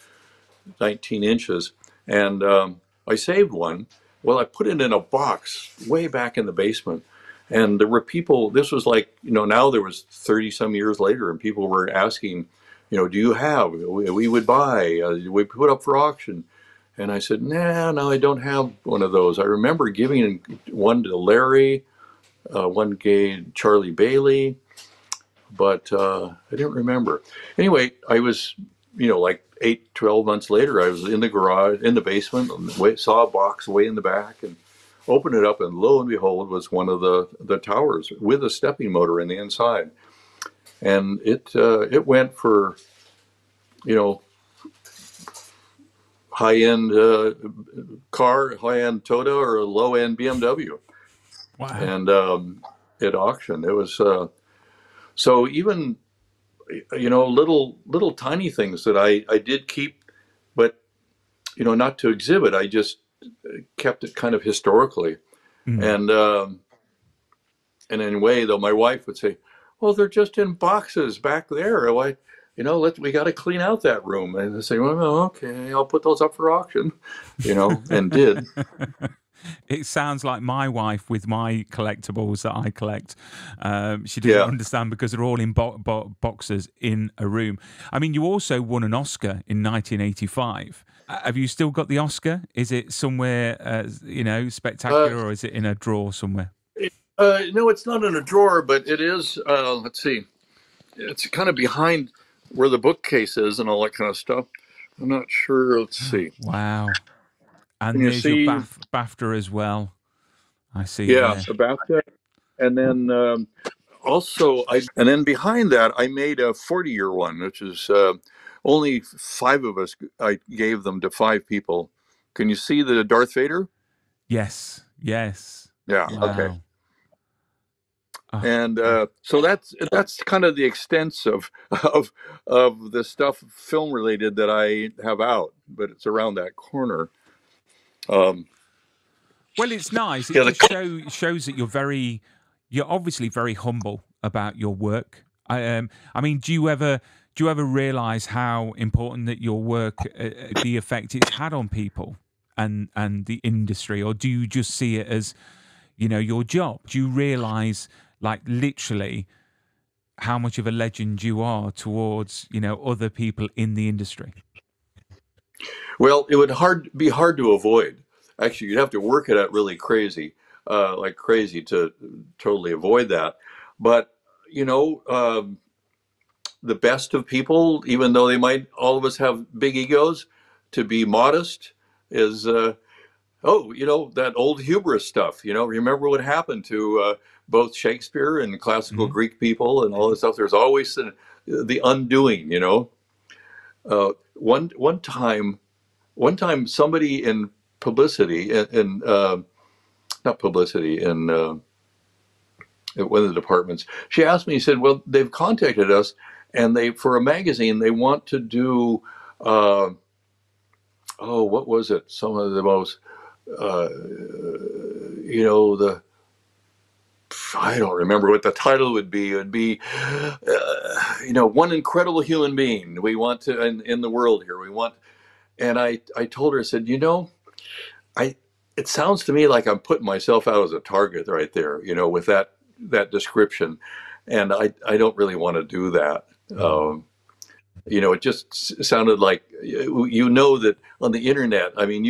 19 inches. And I saved one. Well, I put it in a box way back in the basement, and there were people, this was like, you know, now there was 30 some years later, and people were asking, you know, do you have, we would buy, we put up for auction. And I said, no, I don't have one of those. I remember giving one to Larry, one gave Charlie Bailey, but I didn't remember. Anyway, I was, you know, like 12 months later, I was in the garage, in the basement, and saw a box way in the back and opened it up, and lo and behold was one of the towers with a stepping motor in the inside. And it went for, you know, high-end car, high-end Toyota, or a low-end BMW. Wow. And at auction, it was, so even, you know, little tiny things that I did keep, but, you know, not to exhibit. I just kept it kind of historically. And in a way, though, my wife would say, well, they're just in boxes back there. Why, you know, we got to clean out that room. And they say, well, okay, I'll put those up for auction, you know, and did. It sounds like my wife with my collectibles that I collect. She doesn't understand because they're all in boxes in a room. I mean, you also won an Oscar in 1985. Have you still got the Oscar? Is it somewhere, you know, spectacular, or is it in a drawer somewhere? No, it's not in a drawer, but it is, let's see, it's kind of behind where the bookcase is and all that kind of stuff. I'm not sure. Let's see. Wow. And you see your BAFTA as well. I see. Yeah, the BAFTA. And then also, and then behind that, I made a 40-year one, which is only 5 of us. I gave them to 5 people. Can you see the Darth Vader? Yes. Yes. Yeah. Wow. Okay. And so that's kind of the extent of the stuff film related that I have out, but it's around that corner. Well, it's nice. It just shows that you're obviously very humble about your work. I mean, do you ever realize how important that your work, the effect it's had on people and the industry, or do you just see it as, you know, your job? Do you realize, like, literally how much of a legend you are towards, you know, other people in the industry? Well, it would be hard to avoid. Actually, you'd have to work it out really crazy, like crazy, to totally avoid that. But, you know, the best of people, even though they might, all of us have big egos, to be modest is, oh, you know, that old hubris stuff, you know, remember what happened to both Shakespeare and classical Greek people and all that stuff. There's always the undoing, you know. One time somebody in publicity, in one of the departments, she asked me, she said, well, they've contacted us and for a magazine, they want to do, oh, what was it? Some of the most, you know, I don't remember what the title would be. It would be, you know, one incredible human being we want to, in the world here, we want. And I told her, I said, you know, it sounds to me like I'm putting myself out as a target right there, you know, with that description. And I don't really want to do that. You know, it just sounded like, you know, that on the internet, I mean,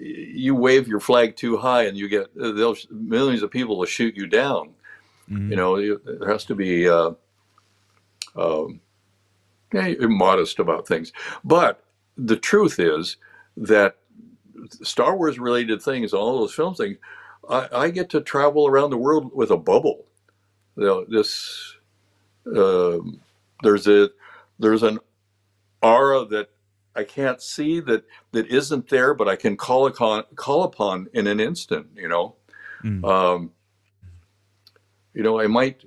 you wave your flag too high and you get millions of people will shoot you down. You know, there has to be modest about things. But the truth is that Star Wars related things, all those film things, I get to travel around the world with a bubble. You know, this there's an aura that I can't see, that isn't there, but I can call upon in an instant, you know. You know, I might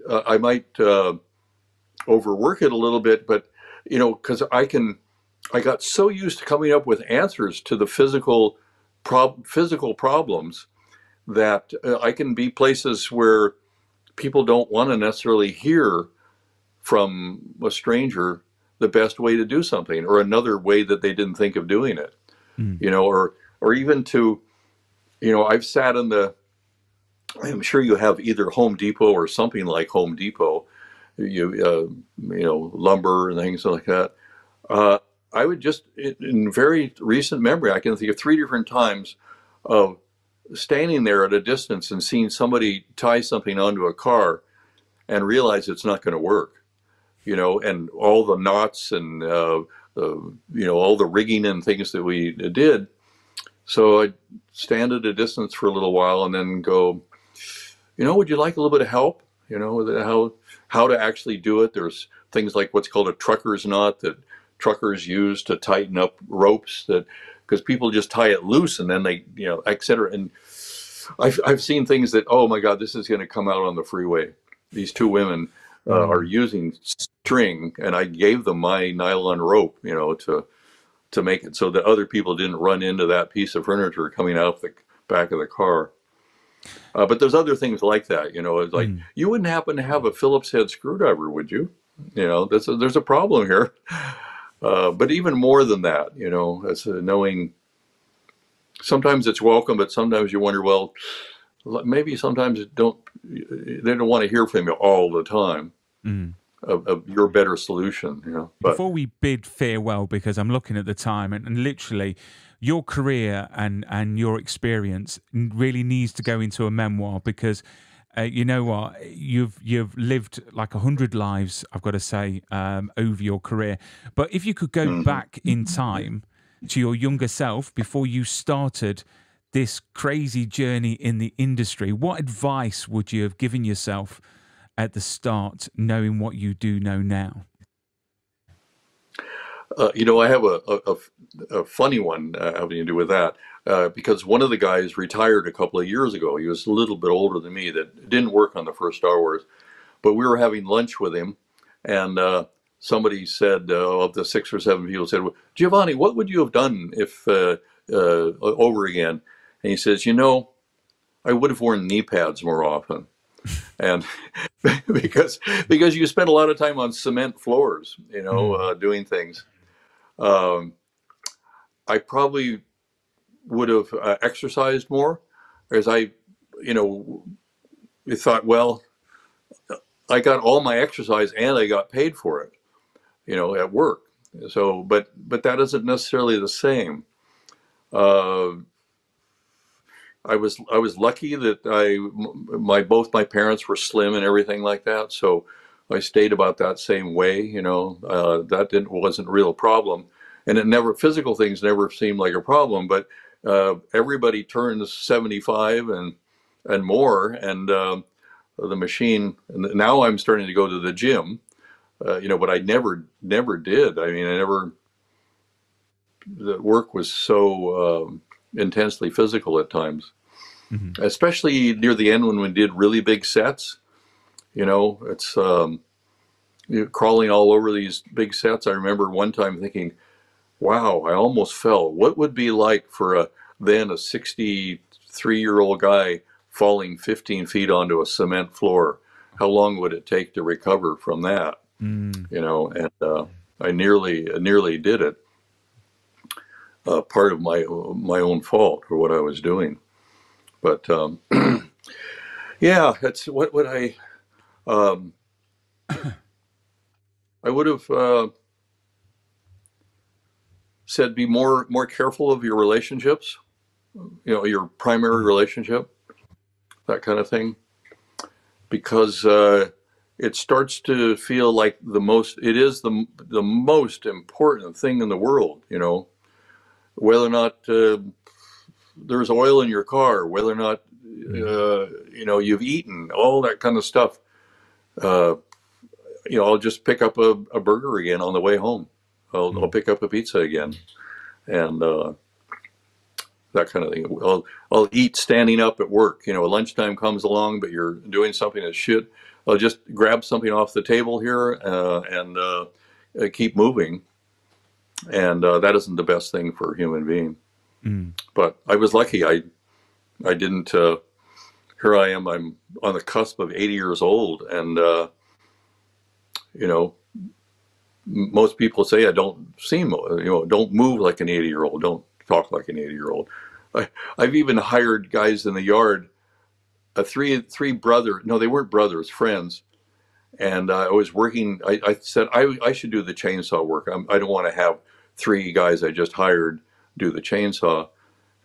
overwork it a little bit, but, you know, because I got so used to coming up with answers to the physical problems that I can be places where people don't want to necessarily hear from a stranger the best way to do something, or another way that they didn't think of doing it, you know, or even to, you know, I've sat in I'm sure you have either Home Depot or something like Home Depot, you know, lumber and things like that. I would just, in very recent memory, I can think of 3 different times of standing there at a distance and seeing somebody tie something onto a car and realize it's not going to work. You know, and all the knots and, you know, all the rigging and things that we did. So I'd stand at a distance for a little while and then go, you know, would you like a little bit of help? You know, how to actually do it. There's things like what's called a trucker's knot that truckers use to tighten up ropes, that because people just tie it loose and then they, you know, et cetera. And I've seen things that, oh, my God, this is going to come out on the freeway. These 2 women are using string, and I gave them my nylon rope, you know, to make it so that other people didn't run into that piece of furniture coming out the back of the car. But there's other things like that, you know. It's like, you wouldn't happen to have a Phillips head screwdriver, would you? You know, there's a problem here. But even more than that, you know, it's knowing sometimes it's welcome, but sometimes you wonder, well, maybe sometimes they don't want to hear from you all the time. Mm. Of your better solution, you know. But before we bid farewell, because I'm looking at the time and literally your career and your experience really needs to go into a memoir, because you know what, you've lived like 100 lives, I've got to say, over your career. But if you could go back in time to your younger self before you started this crazy journey in the industry, what advice would you have given yourself at the start, knowing what you do know now? You know, I have a funny one having to do with that, because one of the guys retired a couple of years ago. He was a little bit older than me that didn't work on the first Star Wars, but we were having lunch with him, and somebody said, of the 6 or 7 people, said, well, Giovanni, what would you have done if over again? And he says, you know, I would have worn knee pads more often. And because you spend a lot of time on cement floors, you know, doing things. I probably would have exercised more, as I, you know, thought, well, I got all my exercise and I got paid for it, you know, at work. So, but that isn't necessarily the same. I was lucky that both my parents were slim and everything like that, so I stayed about that same way, you know. That wasn't a real problem, and physical things never seemed like a problem. But everybody turns 75 and more, and the machine. And now I'm starting to go to the gym, you know, but I never did. I mean, the work was so intensely physical at times, especially near the end when we did really big sets. You know, it's crawling all over these big sets. I remember one time thinking, wow, I almost fell. What would be like for a 63-year-old guy falling 15 feet onto a cement floor? How long would it take to recover from that? You know, and I nearly did it. Part of my own fault for what I was doing, but yeah, that's what would I. I would have said, be more careful of your relationships, you know, your primary relationship, that kind of thing, because it starts to feel like it is the most important thing in the world, you know. Whether or not there's oil in your car, whether or not you know, you've eaten, all that kind of stuff. You know, I'll just pick up a burger again on the way home. I'll pick up a pizza again, and that kind of thing. I'll eat standing up at work. You know, lunchtime comes along, but you're doing something that shit. I'll just grab something off the table here and keep moving. And that isn't the best thing for a human being. But I was lucky. I didn't. Here I am. I'm on the cusp of 80 years old, and you know, most people say I don't seem, you know, don't move like an 80-year-old, don't talk like an 80-year-old. I've even hired guys in the yard. Three brothers. No, they weren't brothers. Friends. And I was working. I said I should do the chainsaw work. I don't want to have 3 guys I just hired do the chainsaw.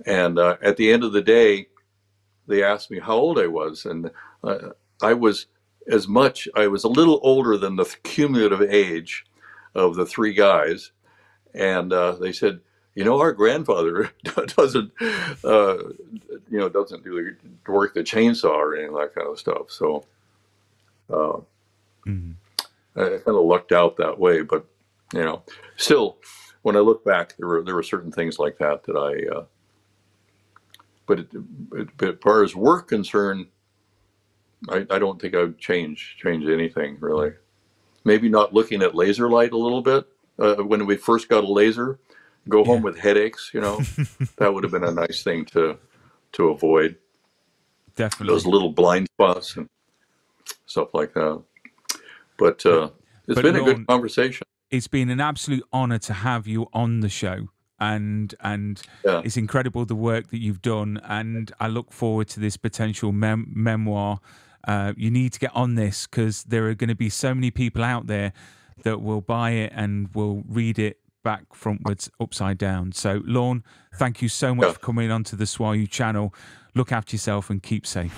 And at the end of the day, they asked me how old I was, and I was a little older than the cumulative age of the 3 guys. And they said, you know, our grandfather doesn't do the work, the chainsaw or anything like that kind of stuff. So. I kind of lucked out that way, but you know, still, when I look back, there were certain things like that that I. But as far as work concerned, I don't think I would change anything really. Maybe not looking at laser light a little bit when we first got a laser. Go home with headaches, you know. That would have been a nice thing to avoid. Definitely those little blind spots and stuff like that. But It's been a good conversation. It's been an absolute honor to have you on the show. And yeah. It's incredible the work that you've done. And I look forward to this potential memoir. You need to get on this because there are going to be so many people out there that will buy it and will read it back, frontwards, upside down. So, Lorne, thank you so much for coming onto the SWAU channel. Look after yourself and keep safe.